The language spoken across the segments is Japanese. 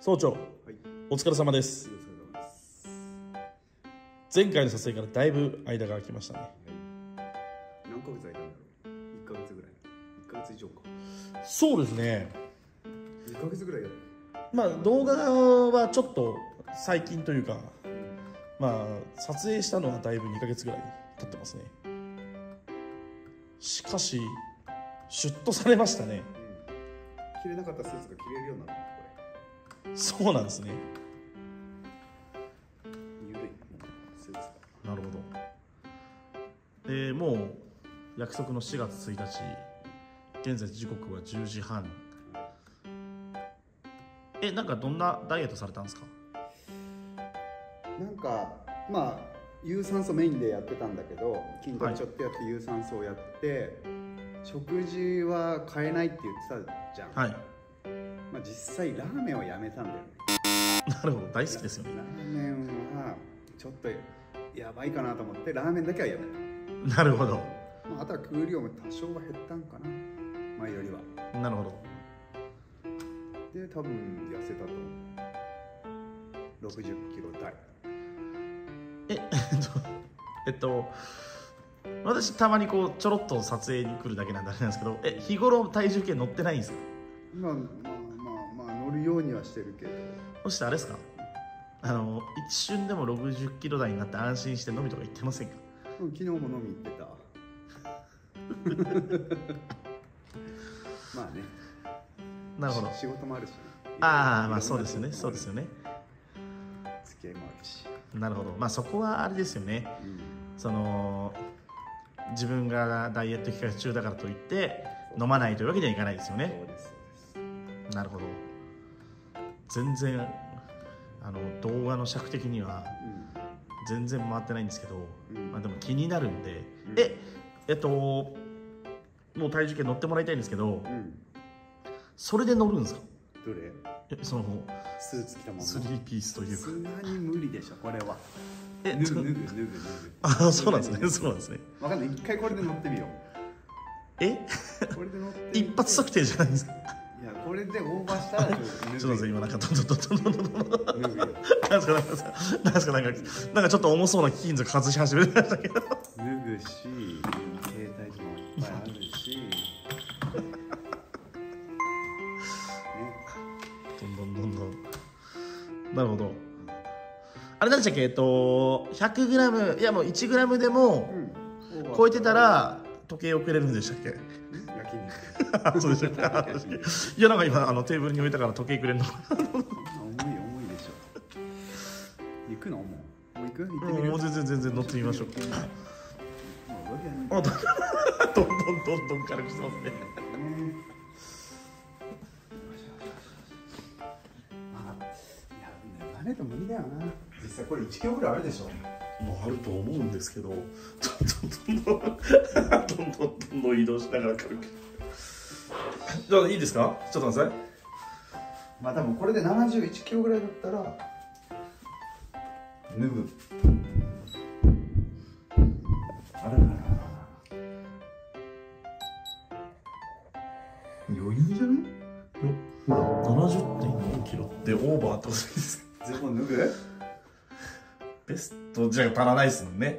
総長、はい、お疲れ様です。前回の撮影からだいぶ間が空きましたね、はい、何ヶ月空いたんだろう。1ヶ月ぐらい、1ヶ月以上か。そうですね、2ヶ月ぐらいだね。まあ動画はちょっと最近というか、うん、まあ撮影したのはだいぶ2ヶ月ぐらい経ってますね。しかしシュッとされましたね、うん、着れなかったスーツが着れるようになる。そうなんですね。なるほど。もう約束の4月1日、現在時刻は10時半。なんかどんなダイエットされたんですか？なんかまあ有酸素メインでやってたんだけど、筋トレちょっとやって、はい、有酸素をやって、食事は変えないって言ってたじゃん。はい。まあ実際ラーメンをやめたんだよね。なるほど、大好きですよね。ラーメンはちょっとやばいかなと思ってラーメンだけはやめた。なるほど。まあ、あとは空量も多少は減ったんかな、前よりは。なるほど。で多分痩せたと思う。60キロ台。私たまにこうちょろっと撮影に来るだけなんであれなんですけど、日頃体重計乗ってないんですか？まあ乗るようにはしてるけど。そしてあれですか、一瞬でも60キロ台になって安心して飲みとか行ってませんか？昨日も飲み行ってたまあね。なるほど。仕事もあるし、ね、ああまあそうですよね、そうですよね。付き合いもあるし。なるほど。まあそこはあれですよね、うん、自分がダイエット期間中だからといって飲まないというわけにはいかないですよね。そうです。なるほど。全然動画の尺的には全然回ってないんですけど、うん、まあでも気になるんで、うん、もう体重計乗ってもらいたいんですけど、うん、それで乗るんですか？どれ？スーツ着たまま3ピースというか。そんなに無理でしょこれは。脱ぐ。あ、そうなんですね、そうなんですね。わかんない、一回これで乗ってみよう。これで乗ってみて一発測定じゃないんですか？いや、これでオーバーしたらちょっと今なんかなんかちょっと重そうな金属外し始めましたけど。脱ぐし、携帯機もいっぱいあるしどんどん。なるほど。あれなんでしたっけ、100グラム、いやもう1グラムでも超えてたら時計をくれるんでしたっけ？そうですね。いやなんか今テーブルに置いたから時計くれんの。重いでしょ。行くのもう行く？もう全然乗ってみましょう。あ、どんどん軽くしてますね。まあいや慣れても無理だよな。実際これ1キロぐらいあるでしょ。もうあると思うんですけど、どんどん移動しながら軽く。じゃあいいですか、ちょっと待ってください。まあ多分これで71キロぐらいだったら脱ぐ。あららら余裕じゃない？ほら 70.4 キロってオーバーってことですか？全部脱ぐ？ベストじゃ足らないですもんね。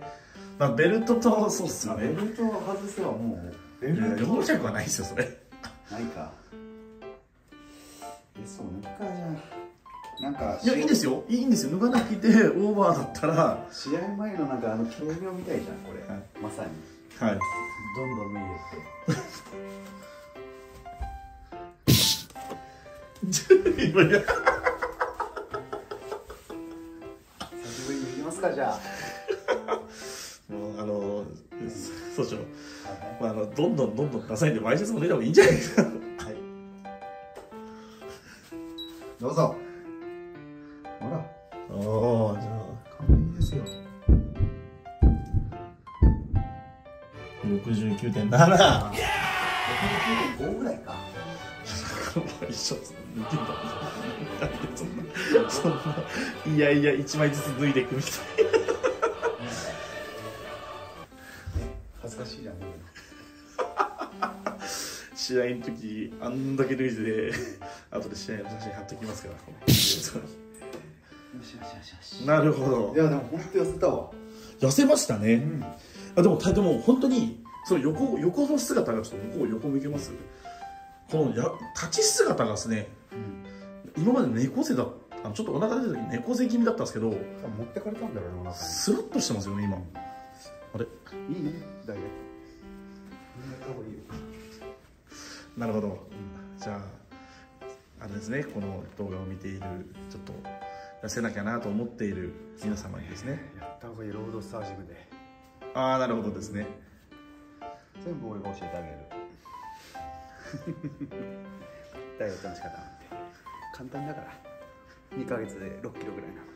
まあベルトと、そうっすね、ベルト外せばもう4着はないですよそれ。ないか。そう脱ぐかじゃん。なんかいやいいんですよ、いいんですよ。脱がなくてオーバーだったら試合前のなんか軽量みたいじゃんこれ、はい、まさに。はい。どんどん脱いでって。久しぶりに脱ぎますかじゃあ。もうそうしよう。まあどんどんなさいんで毎日も出た方がいいんじゃないですか。はい。どうぞ。ほら。おお、じゃあ完璧ですよ。69.7。69.5ぐらいか。一緒。似てる。そんな、いやいや一枚ずつ脱いでいくみたいな。試合の時あんだけ脱いで後で試合の写真貼っときますからよしよしよし。なるほど。いやでも本当痩せたわ。痩せましたね、うん、でも本当にその横の姿がちょっと向こう横向けます。この立ち姿がですね、うん、今まで猫背だったちょっとお腹出た時猫背気味だったんですけど、持ってかれたんだろうな、お腹にスルッとしてますよね今。あれいいダイエットいいよ。なるほど、うん、じゃああれですね、この動画を見ているちょっと痩せなきゃなと思っている皆様にですね、やったほうがいいロードスタージムで。ああなるほどですね、全部俺が教えてあげるダイエットの仕方なんて簡単だから、2ヶ月で6キロぐらいなんで。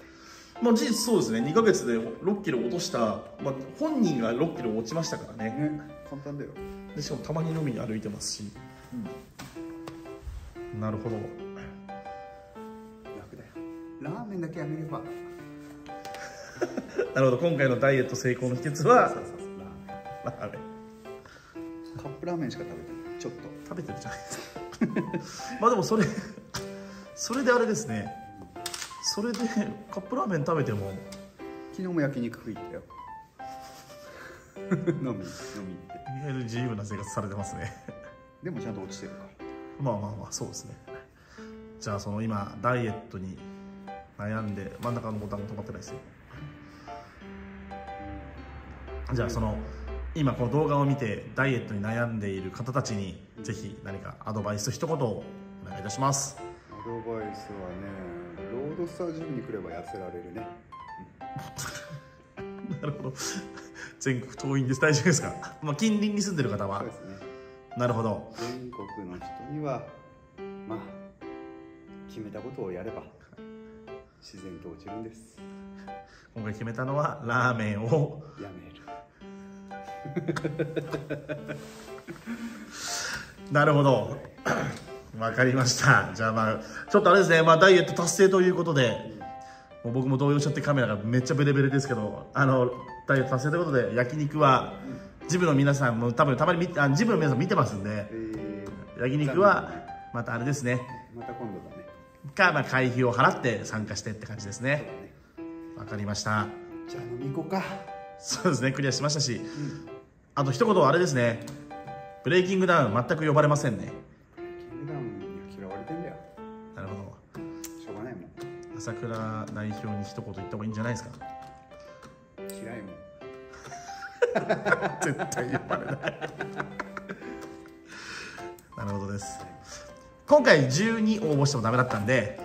まあ事実そうですね、2ヶ月で6キロ落とした、まあ、本人が6キロ落ちましたからね、簡単だよ。でしかもたまに飲みに歩いてますし、うん、なるほど楽だよ、ラーメンだけやめればなるほど、今回のダイエット成功の秘訣はラーメン、カップラーメンしか食べてない。ちょっと食べてるじゃないですかまあでもそれであれですね、それでカップラーメン食べても、昨日も焼肉食い行ったよ飲み行って、意外と自由な生活されてますねでもちゃんと落ちてるから、まあまあまあそうですね。じゃあその今ダイエットに悩んで、真ん中のボタンが止まってないですよじゃあその今この動画を見てダイエットに悩んでいる方たちに、ぜひ何かアドバイス一言をお願いいたします。アドバイスはね、ロードスタージムに来れば痩せられるねなるほど、全国遠いんです、大丈夫ですかまあ近隣に住んでる方はそうですね。なるほど、全国の人にはまあ決めたことをやれば自然と落ちるんです。今回決めたのはラーメンをやめるなるほどわかりました。じゃあまあちょっとあれですね、まあダイエット達成ということで、もう僕も動揺しちゃってカメラがめっちゃベレベレですけど、ダイエット達成ということで、焼肉はジムの皆さんも多分たまにジムの皆さん見てますんで、焼肉はまたあれですね、また今度だね。まあ会費を払って参加してって感じですね。わかりました。じゃあ飲み行こうか。そうですね、クリアしましたし、うん、あと一言あれですね、ブレイキングダウン全く呼ばれませんね。朝倉代表に一言言った方がいいんじゃないですか。嫌いもん絶対呼ばれないなるほどです。今回12応募してもダメだったんで、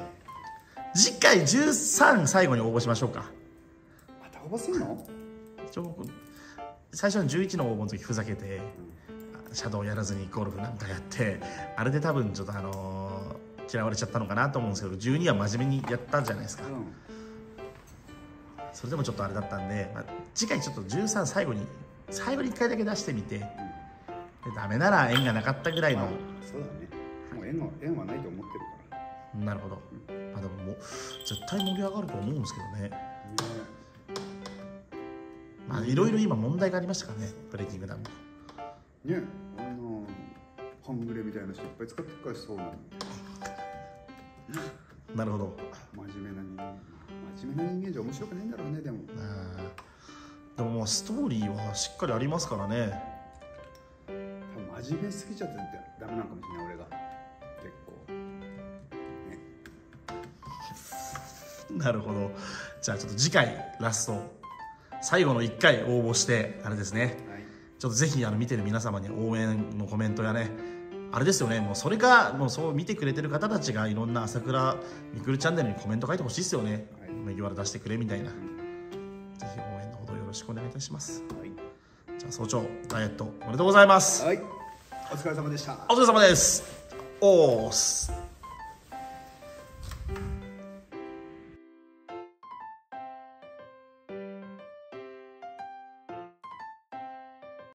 次回13最後に応募しましょうか。また応募するの最初の11の応募の時ふざけて、うん、シャドウやらずにゴルフなんかやって、あれで多分ちょっと嫌われちゃったのかなと思うんですけど、12は真面目にやったんじゃないですか、うん、それでもちょっとあれだったんで、まあ、次回ちょっと13最後に1回だけ出してみて、うん、でダメなら縁がなかったぐらいの、まあ、そうだね、もう縁はないと思ってるから。なるほど、うん、まあでももう絶対盛り上がると思うんですけどね、うん、まあいろいろ今問題がありましたからね、ブレイキングダウンね、半グレみたいな人いっぱい使ってくから、そうなのなるほど、真面目な人間じゃ面白くないんだろうね。でもまあストーリーはしっかりありますからね。多分真面目すぎちゃってダメなのかもしれない、俺が結構、ね、なるほど。じゃあちょっと次回ラスト最後の1回応募して、あれですね、はい、ちょっとぜひ見てる皆様に応援のコメントやね、あれですよね、もうそれがもうそう見てくれてる方たちがいろんな朝倉みくるチャンネルにコメント書いてほしいですよね、はい、麦わら出してくれみたいな、うん、ぜひ応援のほどよろしくお願いいたします、はい、じゃあ早朝ダイエットおめでとうございます。はい、お疲れ様でした。お疲れ様です。おーす。